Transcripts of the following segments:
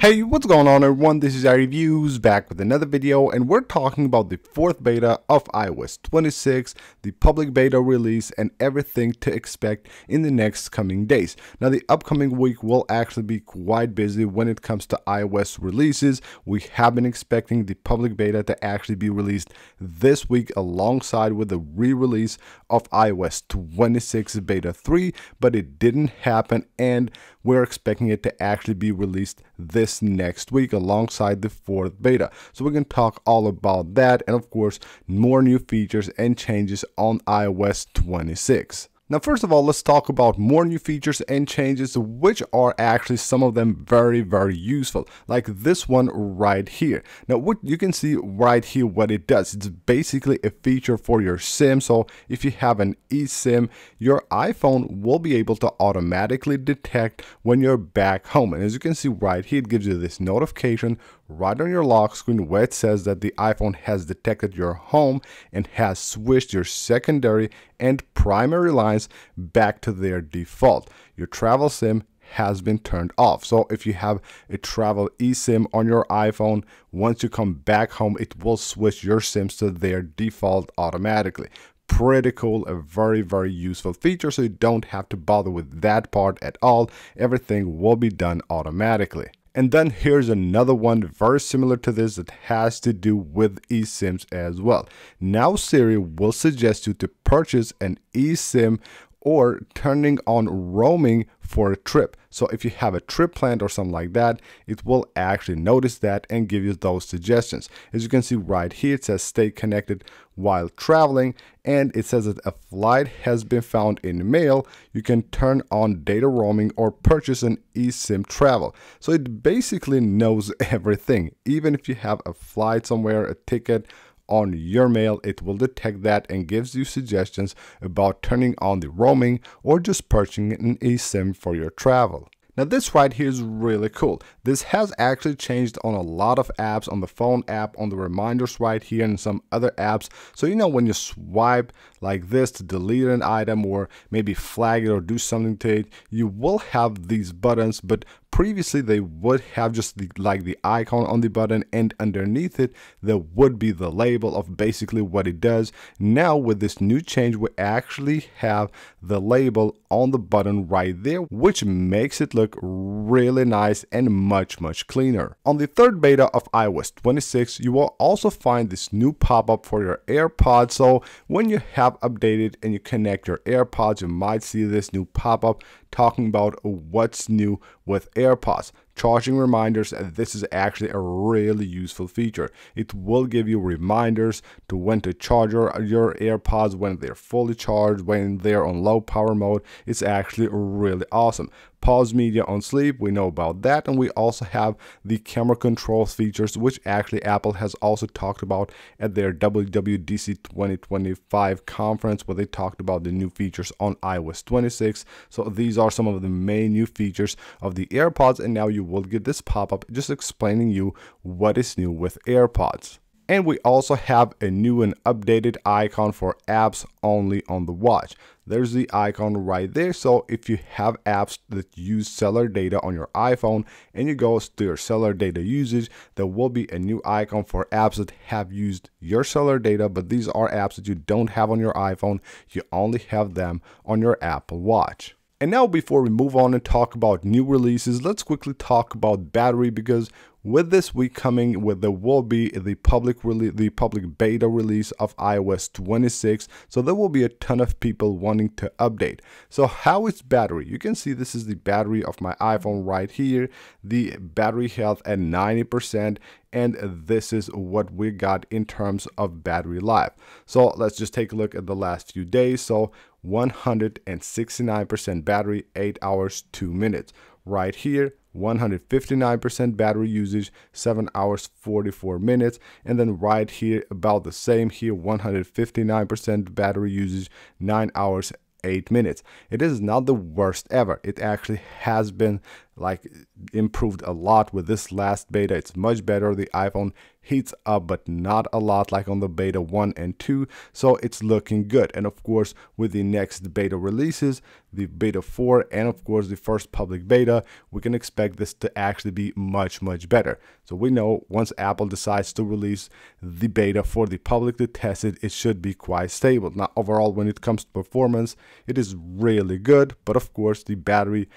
Hey, what's going on everyone? This is iReviews back with another video, and we're talking about the fourth beta of iOS 26, the public beta release, and everything to expect in the next coming days. Now, the upcoming week will actually be quite busy when it comes to iOS releases. We have been expecting the public beta to actually be released this week alongside with the re-release of iOS 26 beta 3, but it didn't happen, and we're expecting it to actually be released this next week alongside the fourth beta. So we can talk all about that and of course more new features and changes on iOS 26. Now, first of all, let's talk about more new features and changes, which are actually some of them very useful, like this one right here. Now, what you can see right here, what it does, it's basically a feature for your SIM. So if you have an eSIM, your iPhone will be able to automatically detect when you're back home. And as you can see right here, it gives you this notification right on your lock screen where it says that the iPhone has detected your home and has switched your secondary and primary lines back to their default. Your travel SIM has been turned off. So if you have a travel eSIM on your iPhone, once you come back home, it will switch your SIMs to their default automatically. Pretty cool, a very useful feature, so you don't have to bother with that part at all. Everything will be done automatically. And then here's another one very similar to this that has to do with eSIMs as well. Now Siri will suggest you to purchase an eSIM or turning on roaming for a trip. So if you have a trip planned or something like that, it will actually notice that and give you those suggestions. As you can see right here, it says stay connected while traveling, and it says that a flight has been found in mail, you can turn on data roaming or purchase an eSIM travel. So it basically knows everything. Even if you have a flight somewhere, a ticket, on your mail, it will detect that and gives you suggestions about turning on the roaming or just purchasing an eSIM for your travel. Now, this right here is really cool. This has actually changed on a lot of apps, on the phone app, on the reminders right here, and some other apps. So, you know, when you swipe like this to delete an item or maybe flag it or do something to it, you will have these buttons, but previously they would have just the icon on the button, and underneath it there would be the label of basically what it does. Now with this new change, we actually have the label on the button right there, which makes it look really nice and much cleaner. On the third beta of iOS 26, you will also find this new pop-up for your AirPods. So when you have updated and you connect your AirPods, you might see this new pop-up talking about what's new with AirPods. Charging reminders, and this is actually a really useful feature. It will give you reminders to when to charge your AirPods, when they're fully charged, when they're on low power mode. It's actually really awesome. Pause media on sleep, we know about that, and we also have the camera controls features, which actually Apple has also talked about at their WWDC 2025 conference, where they talked about the new features on iOS 26. So these are some of the main new features of the AirPods, and now you will get this pop-up just explaining you what is new with AirPods. And we also have a new and updated icon for apps only on the watch. There's the icon right there. So if you have apps that use cellular data on your iPhone and you go to your cellular data usage, there will be a new icon for apps that have used your cellular data, but these are apps that you don't have on your iPhone. You only have them on your Apple Watch. And now before we move on and talk about new releases, let's quickly talk about battery, because with this week coming, there will be the public beta release of iOS 26. So there will be a ton of people wanting to update. So how is battery? You can see this is the battery of my iPhone right here, the battery health at 90%. And this is what we got in terms of battery life. So let's just take a look at the last few days. So 169% battery, 8 hours, 2 minutes. Right here, 159% battery usage, 7 hours, 44 minutes. And then right here, about the same here, 159% battery usage, 9 hours, 8 minutes. It is not the worst ever. It actually has been like improved a lot with this last beta. It's much better. The iPhone heats up, but not a lot like on the beta 1 and 2. So it's looking good. And of course, with the next beta releases, the beta 4, and of course the first public beta, we can expect this to actually be much, much better. So we know once Apple decides to release the beta for the public to test it, it should be quite stable. Now, overall, when it comes to performance, it is really good. But of course, the battery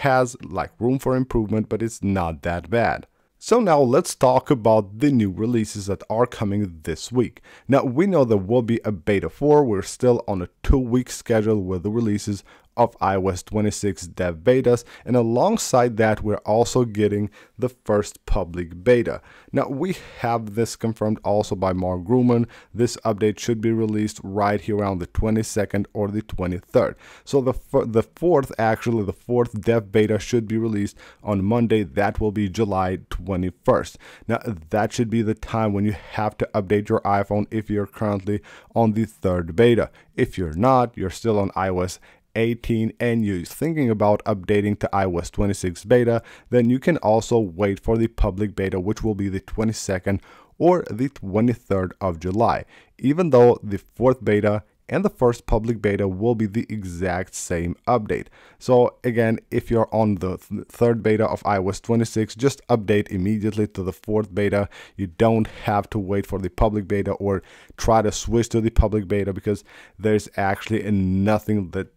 has like room for improvement, but it's not that bad. So now let's talk about the new releases that are coming this week. Now we know there will be a beta 4. We're still on a 2-week schedule with the releases of iOS 26 dev betas, and alongside that we're also getting the first public beta. Now we have this confirmed also by Mark Gurman. This update should be released right here around the 22nd or the 23rd. So the fourth dev beta should be released on Monday. That will be July 21st. Now that should be the time when you have to update your iPhone if you're currently on the third beta. If you're not, you're still on iOS 18 and you're thinking about updating to iOS 26 beta, then you can also wait for the public beta, which will be the 22nd or the 23rd of July, even though the fourth beta and the first public beta will be the exact same update. So again, if you're on the third beta of iOS 26, just update immediately to the fourth beta. You don't have to wait for the public beta or try to switch to the public beta, because there's actually nothing that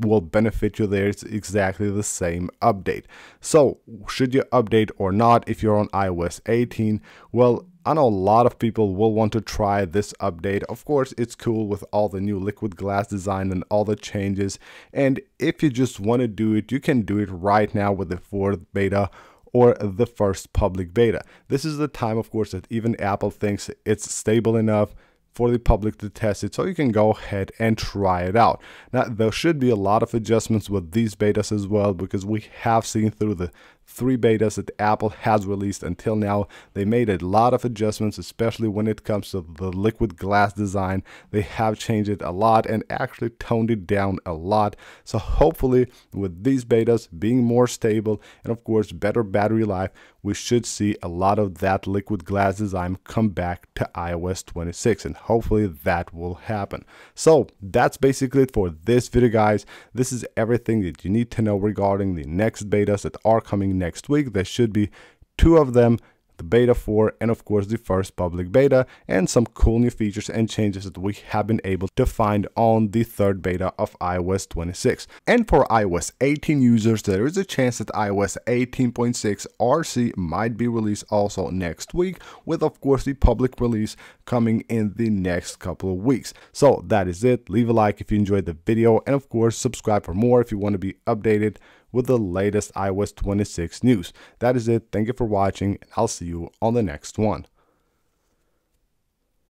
will benefit you there. It's exactly the same update. So should you update or not if you're on iOS 18? Well, I know a lot of people will want to try this update. Of course, it's cool with all the new liquid glass design and all the changes. And if you just want to do it, you can do it right now with the fourth beta or the first public beta. This is the time, of course, that even Apple thinks it's stable enough for the public to test it, so you can go ahead and try it out. Now, there should be a lot of adjustments with these betas as well, because we have seen through the 3 betas that Apple has released until now, they made a lot of adjustments, especially when it comes to the liquid glass design. They have changed it a lot and actually toned it down a lot. So hopefully with these betas being more stable and of course better battery life, we should see a lot of that liquid glass design come back to iOS 26, and hopefully that will happen. So that's basically it for this video, guys. This is everything that you need to know regarding the next betas that are coming next week. There should be 2 of them, the beta 4 and of course the first public beta, and some cool new features and changes that we have been able to find on the third beta of iOS 26. And for iOS 18 users, there is a chance that iOS 18.6 RC might be released also next week, with of course the public release coming in the next couple of weeks. So that is it. Leave a like if you enjoyed the video, and of course subscribe for more if you want to be updated with the latest iOS 26 news. That is it. Thank you for watching, and I'll see you on the next one.